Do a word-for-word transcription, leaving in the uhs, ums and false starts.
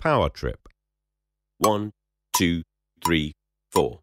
Power Trip. One, two, three, four.